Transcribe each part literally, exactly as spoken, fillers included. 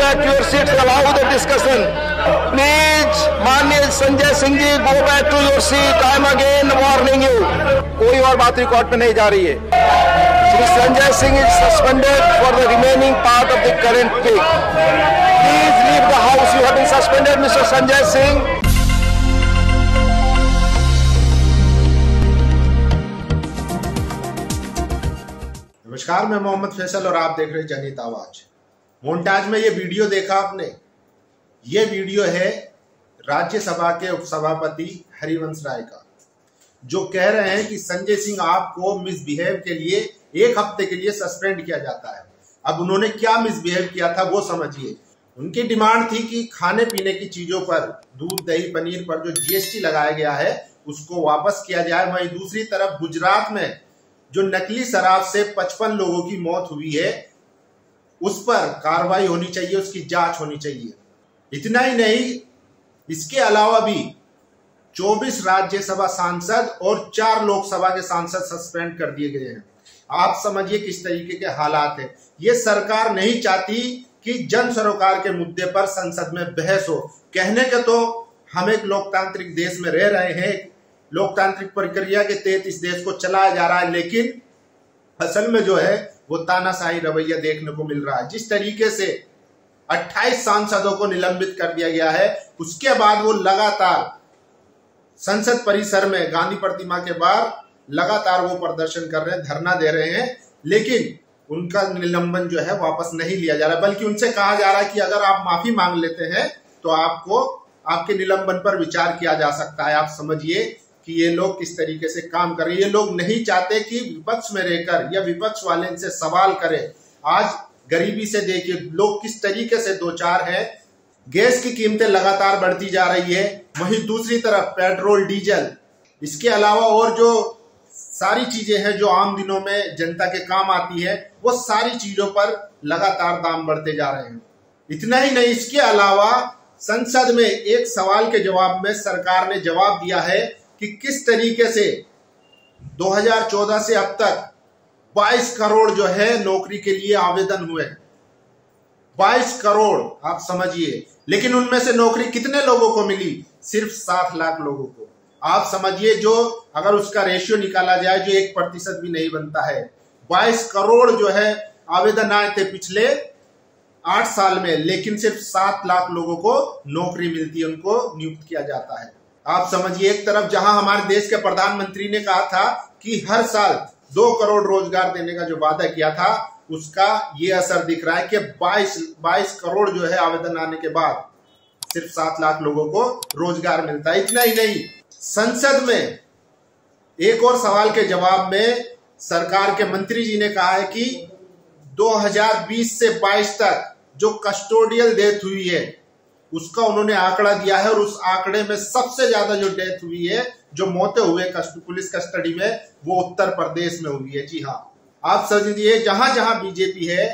back to your seats and allow the discussion. Please, माननीय Sanjay Singh ji, go back to your seat. I am again warning you. कोई और बात record में नहीं जा रही है. Shri Sanjay Singh is suspended for the remaining part of the current week. Please leave the house. You have been suspended, Mister Sanjay Singh. नमस्कार, मैं मोहम्मद फैसल और आप देख रहे हैं जनहित आवाज। मोन्टाज में ये वीडियो देखा आपने, ये वीडियो है राज्यसभा के उपसभापति हरिवंश राय का, जो कह रहे हैं कि संजय सिंह आपको मिसबिहेव के लिए एक हफ्ते के लिए सस्पेंड किया जाता है। अब उन्होंने क्या मिसबिहेव किया था वो समझिए। उनकी डिमांड थी कि खाने पीने की चीजों पर, दूध दही पनीर पर जो जीएसटी लगाया गया है उसको वापस किया जाए। वहीं दूसरी तरफ गुजरात में जो नकली शराब से पचपन लोगों की मौत हुई है उस पर कार्रवाई होनी चाहिए, उसकी जांच होनी चाहिए। इतना ही नहीं, इसके अलावा भी चौबीस राज्यसभा सांसद और चार लोकसभा के सांसद सस्पेंड कर दिए गए हैं। आप समझिए किस तरीके के हालात है। ये सरकार नहीं चाहती कि जन सरोकार के मुद्दे पर संसद में बहस हो। कहने के तो हम एक लोकतांत्रिक देश में रह रहे हैं, लोकतांत्रिक प्रक्रिया के तहत इस देश को चलाया जा रहा है, लेकिन असल में जो है वो तानाशाही रवैया देखने को मिल रहा है। जिस तरीके से अट्ठाईस सांसदों को निलंबित कर दिया गया है, उसके बाद वो लगातार संसद परिसर में गांधी प्रतिमा के बाहर लगातार वो प्रदर्शन कर रहे हैं, धरना दे रहे हैं, लेकिन उनका निलंबन जो है वापस नहीं लिया जा रहा, बल्कि उनसे कहा जा रहा है कि अगर आप माफी मांग लेते हैं तो आपको आपके निलंबन पर विचार किया जा सकता है। आप समझिए कि ये लोग किस तरीके से काम कर रहे हैं। ये लोग नहीं चाहते कि विपक्ष में रहकर या विपक्ष वाले इनसे सवाल करें। आज गरीबी से देखिए लोग किस तरीके से दो चार हैं। गैस की कीमतें लगातार बढ़ती जा रही है, वहीं दूसरी तरफ पेट्रोल डीजल, इसके अलावा और जो सारी चीजें हैं जो आम दिनों में जनता के काम आती है, वो सारी चीजों पर लगातार दाम बढ़ते जा रहे हैं। इतना ही नहीं, इसके अलावा संसद में एक सवाल के जवाब में सरकार ने जवाब दिया है कि किस तरीके से दो हज़ार चौदह से अब तक बाईस करोड़ जो है नौकरी के लिए आवेदन हुए, बाईस करोड़, आप समझिए, लेकिन उनमें से नौकरी कितने लोगों को मिली? सिर्फ सात लाख लोगों को। आप समझिए, जो अगर उसका रेशियो निकाला जाए जो एक प्रतिशत भी नहीं बनता है। बाईस करोड़ जो है आवेदन आए थे पिछले आठ साल में, लेकिन सिर्फ सात लाख लोगों को नौकरी मिलती है, उनको नियुक्त किया जाता है। आप समझिए, एक तरफ जहां हमारे देश के प्रधानमंत्री ने कहा था कि हर साल दो करोड़ रोजगार देने का जो वादा किया था उसका ये असर दिख रहा है कि बाईस बाईस करोड़ जो है आवेदन आने के बाद सिर्फ सात लाख लोगों को रोजगार मिलता है। इतना ही नहीं, संसद में एक और सवाल के जवाब में सरकार के मंत्री जी ने कहा है कि दो हज़ार बीस से बाईस तक जो कस्टोडियल डेथ हुई है उसका उन्होंने आंकड़ा दिया है, और उस आंकड़े में सबसे ज्यादा जो डेथ हुई है, जो मौतें हुए पुलिस कस्टडी में, वो उत्तर प्रदेश में हुई है। जी हाँ, आप समझिए, जहां जहां बीजेपी है,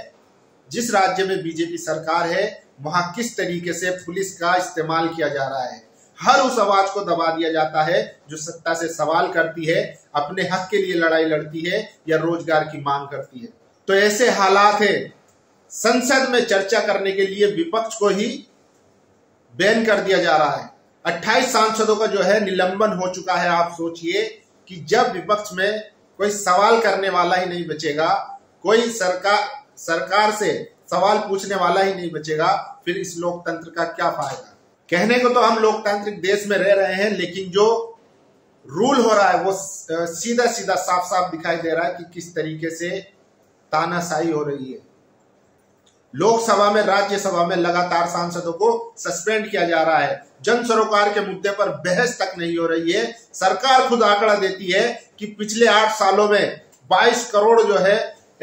जिस राज्य में बीजेपी सरकार है, वहां किस तरीके से पुलिस का इस्तेमाल किया जा रहा है। हर उस आवाज को दबा दिया जाता है जो सत्ता से सवाल करती है, अपने हक के लिए लड़ाई लड़ती है या रोजगार की मांग करती है। तो ऐसे हालात है। संसद में चर्चा करने के लिए विपक्ष को ही बैन कर दिया जा रहा है। अट्ठाईस सांसदों का जो है निलंबन हो चुका है। आप सोचिए कि जब विपक्ष में कोई सवाल करने वाला ही नहीं बचेगा, कोई सरकार सरकार से सवाल पूछने वाला ही नहीं बचेगा, फिर इस लोकतंत्र का क्या फायदा? कहने को तो हम लोकतांत्रिक देश में रह रहे हैं, लेकिन जो रूल हो रहा है वो सीधा सीधा साफ साफ दिखाई दे रहा है कि किस तरीके से तानाशाही हो रही है। लोकसभा में, राज्यसभा में लगातार सांसदों को सस्पेंड किया जा रहा है। जन सरोकार के मुद्दे पर बहस तक नहीं हो रही है। सरकार खुद आंकड़ा देती है कि पिछले आठ सालों में बाईस करोड़ जो है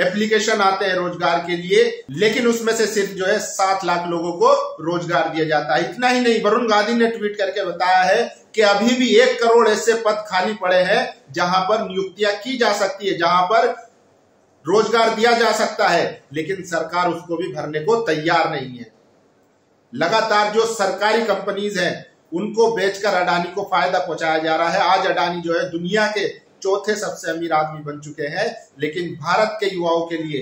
एप्लीकेशन आते हैं रोजगार के लिए, लेकिन उसमें से सिर्फ जो है सात लाख लोगों को रोजगार दिया जाता है। इतना ही नहीं, वरुण गांधी ने ट्वीट करके बताया है कि अभी भी एक करोड़ ऐसे पद खाली पड़े हैं जहां पर नियुक्तियां की जा सकती है, जहां पर रोजगार दिया जा सकता है, लेकिन सरकार उसको भी भरने को तैयार नहीं है। लगातार जो सरकारी कंपनीज हैं उनको बेचकर अडानी को फायदा पहुंचाया जा रहा है। आज अडानी जो है दुनिया के चौथे सबसे अमीर आदमी बन चुके हैं, लेकिन भारत के युवाओं के लिए,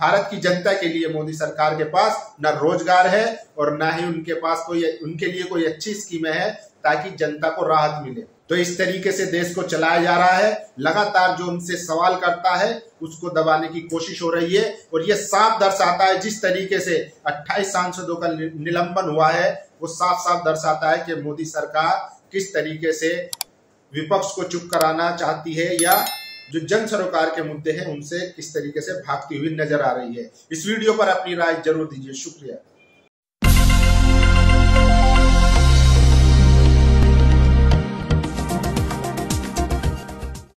भारत की जनता के लिए मोदी सरकार के पास न रोजगार है और ना ही उनके पास कोई उनके लिए कोई अच्छी स्कीमें हैं ताकि जनता को राहत मिले। तो इस तरीके से देश को चलाया जा रहा है। लगातार जो उनसे सवाल करता है उसको दबाने की कोशिश हो रही है और यह साफ दर्शाता है, जिस तरीके से अट्ठाईस सांसदों का निलंबन हुआ है वो साफ साफ दर्शाता है कि मोदी सरकार किस तरीके से विपक्ष को चुप कराना चाहती है या जो जन सरोकार के मुद्दे हैं उनसे किस तरीके से भागती हुई नजर आ रही है। इस वीडियो पर अपनी राय जरूर दीजिए। शुक्रिया।